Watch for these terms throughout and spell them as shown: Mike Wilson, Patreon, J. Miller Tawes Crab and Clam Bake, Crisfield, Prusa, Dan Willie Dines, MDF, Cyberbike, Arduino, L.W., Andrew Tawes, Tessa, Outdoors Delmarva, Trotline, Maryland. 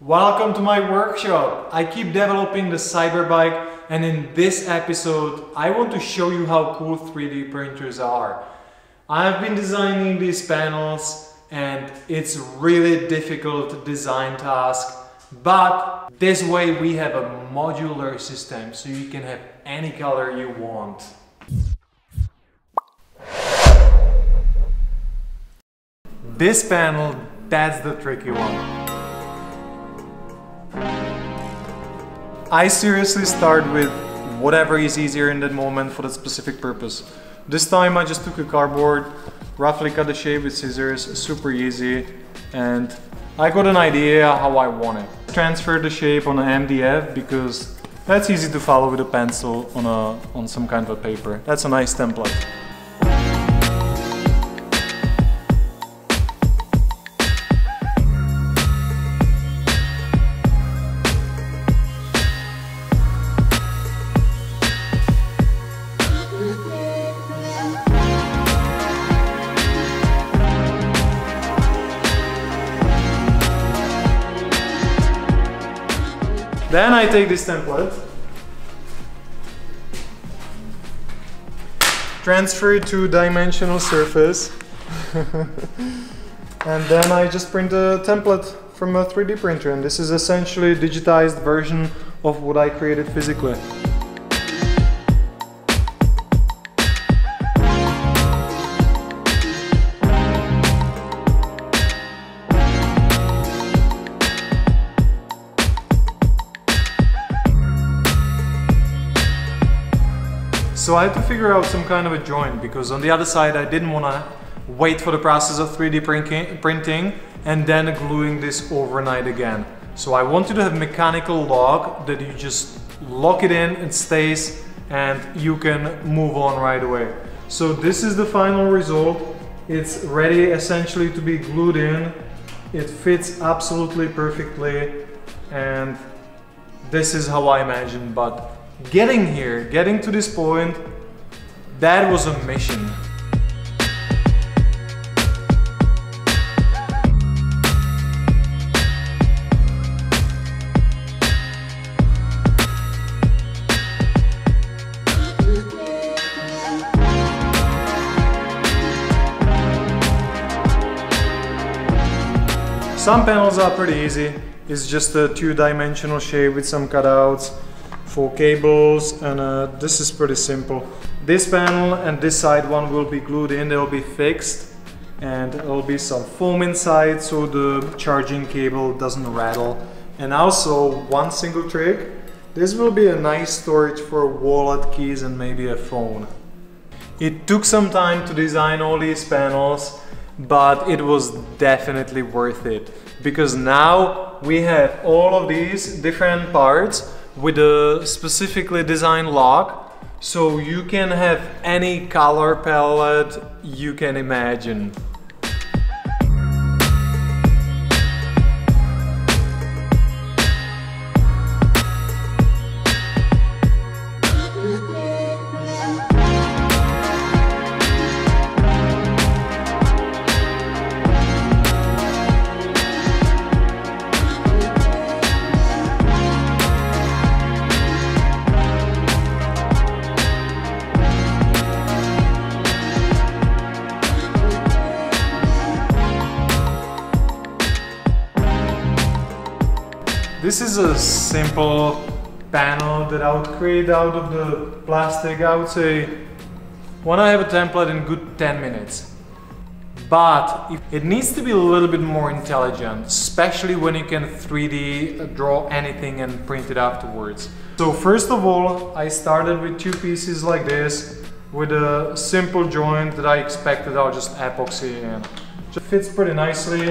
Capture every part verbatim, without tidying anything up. Welcome to my workshop. I keep developing the Cyberbike, and in this episode I want to show you how cool three D printers are. I've been designing these panels and it's really difficult design task, but this way we have a modular system so you can have any color you want. This panel, that's the tricky one. I seriously start with whatever is easier in that moment for that specific purpose. This time I just took a cardboard, roughly cut the shape with scissors, super easy, and I got an idea how I want it. Transfer the shape on an M D F because that's easy to follow with a pencil on, a, on some kind of a paper. That's a nice template. Then I take this template, transfer it to dimensional surface, and then I just print a template from a three D printer, and this is essentially a digitized version of what I created physically. So I had to figure out some kind of a joint, because on the other side I didn't want to wait for the process of three D printing and then gluing this overnight again. So I wanted to have a mechanical lock that you just lock it in, it stays, and you can move on right away. So this is the final result. It's ready essentially to be glued in. It fits absolutely perfectly, and this is how I imagined, but getting here, getting to this point, that was a mission. Some panels are pretty easy. It's just a two-dimensional shape with some cutouts. Four cables, and uh, this is pretty simple. This panel and this side one will be glued in, they'll be fixed, and there'll be some foam inside so the charging cable doesn't rattle. And also, one single trick, this will be a nice storage for wallet, keys, and maybe a phone. It took some time to design all these panels, but it was definitely worth it, because now we have all of these different parts with a specifically designed lock, so you can have any color palette you can imagine. This is a simple panel that I would create out of the plastic. I would say when I have a template in good ten minutes. But it needs to be a little bit more intelligent, especially when you can three D draw anything and print it afterwards. So first of all, I started with two pieces like this with a simple joint that I expected I'll just epoxy in. It fits pretty nicely.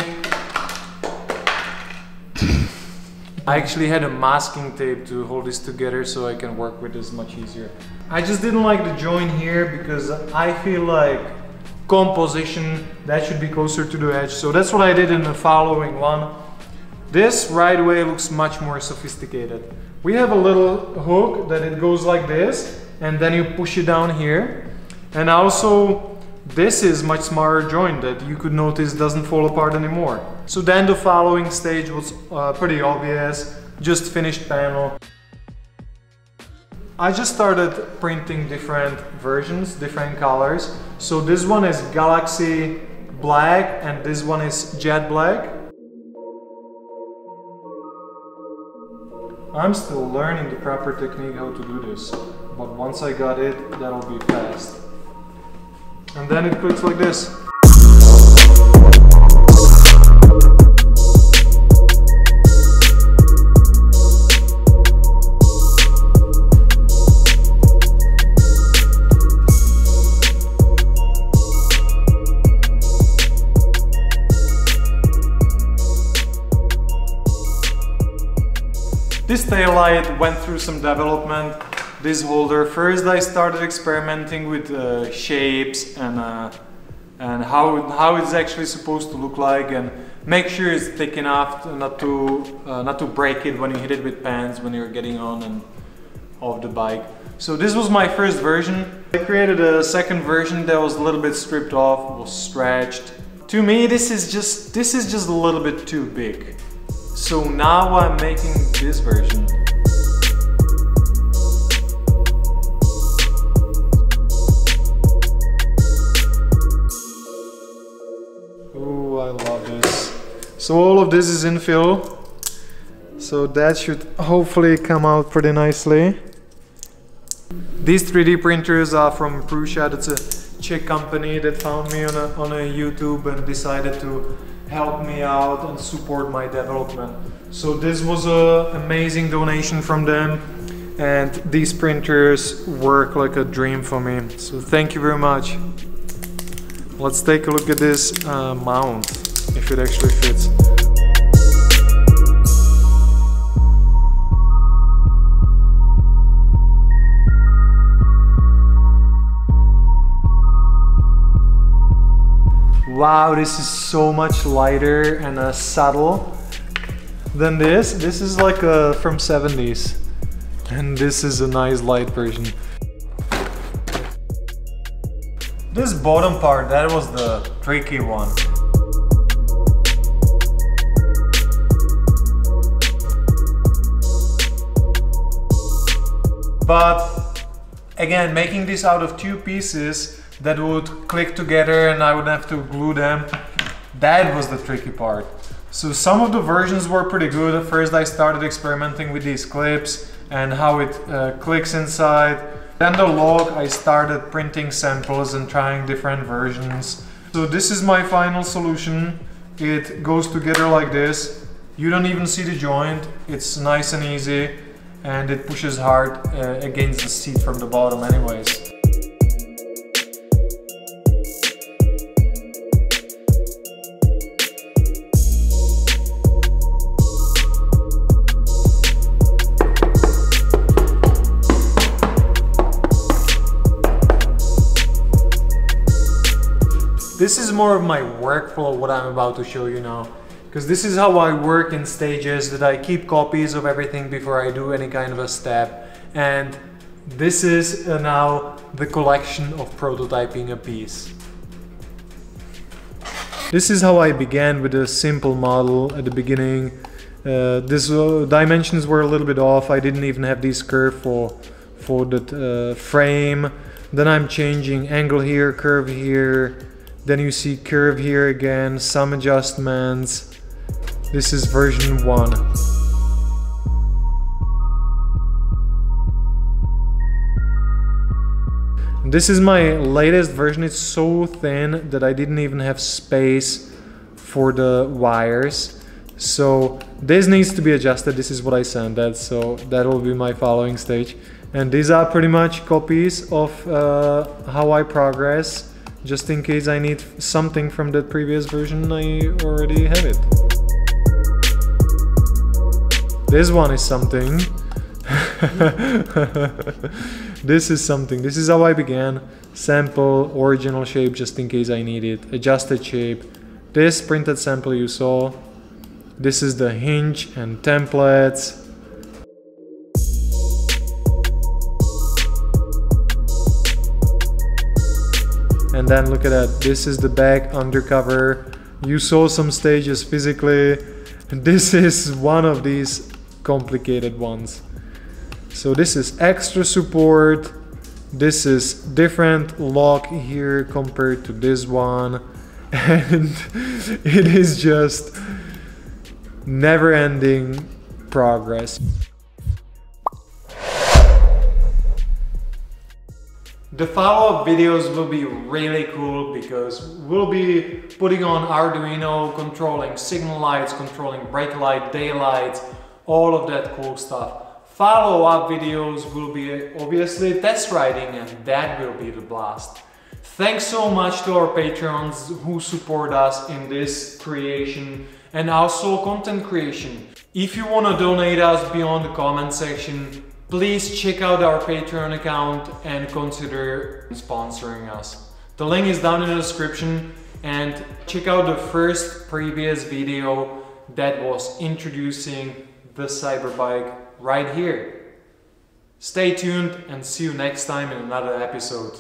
I actually had a masking tape to hold this together so I can work with this much easier. I just didn't like the joint here because I feel like composition, that should be closer to the edge. So that's what I did in the following one. This right away looks much more sophisticated. We have a little hook that it goes like this, and then you push it down here. And also This is much smarter joint that you could notice doesn't fall apart anymore. So then the following stage was uh, pretty obvious, just finished panel. I just started printing different versions, different colors. So this one is Galaxy Black and this one is Jet Black. I'm still learning the proper technique how to do this, but once I got it, that'll be fast. And then it clicks like this. This taillight went through some development, this holder. First I started experimenting with uh, shapes and, uh, and how, how it's actually supposed to look like, and make sure it's thick enough to not, to, uh, not to break it when you hit it with pans when you're getting on and off the bike. So this was my first version. I created a second version that was a little bit stripped off, was stretched. To me this is just, this is just a little bit too big. So now I'm making this version. Oh, I love this. So all of this is infill. So that should hopefully come out pretty nicely. These three D printers are from Prusa. That's a Czech company that found me on a, on a YouTube and decided to help me out and support my development. So this was an amazing donation from them, and these printers work like a dream for me. So thank you very much. Let's take a look at this uh, mount, if it actually fits. Wow, this is so much lighter and uh, subtle than this. This is like uh, from seventies, and this is a nice light version. This bottom part, that was the tricky one. But again, making this out of two pieces that would click together and I would have to glue them. That was the tricky part. So some of the versions were pretty good. At first I started experimenting with these clips and how it uh, clicks inside. Then the log, I started printing samples and trying different versions. So this is my final solution. It goes together like this. You don't even see the joint. It's nice and easy, and it pushes hard uh, against the seat from the bottom anyways. This is more of my workflow, what I'm about to show you now, because this is how I work in stages, that I keep copies of everything before I do any kind of a step. And this is uh, now the collection of prototyping a piece. This is how I began with a simple model at the beginning. Uh, this uh, dimensions were a little bit off. I didn't even have this curve for, for the uh, frame. Then I'm changing angle here, curve here. Then you see curve here again, some adjustments. This is version one. This is my latest version. It's so thin that I didn't even have space for the wires. So this needs to be adjusted. This is what I sent that. So that will be my following stage. And these are pretty much copies of uh, how I progress. Just in case I need something from that previous version, I already have it. This one is something. This is something. This is how I began. Sample, original shape, just in case I need it. Adjusted shape. This printed sample you saw. This is the hinge and templates. And then look at that, this is the back undercover. You saw some stages physically. This is one of these complicated ones. So this is extra support. This is different lock here compared to this one. And it is just never-ending progress. The follow-up videos will be really cool because we'll be putting on Arduino, controlling signal lights, controlling brake light, daylight, all of that cool stuff. Follow-up videos will be obviously test riding, and that will be the blast. Thanks so much to our patrons who support us in this creation and also content creation. If you want to donate us beyond the comment section, please check out our Patreon account and consider sponsoring us. The link is down in the description, and check out the first previous video that was introducing the Cyberbike right here. Stay tuned and see you next time in another episode.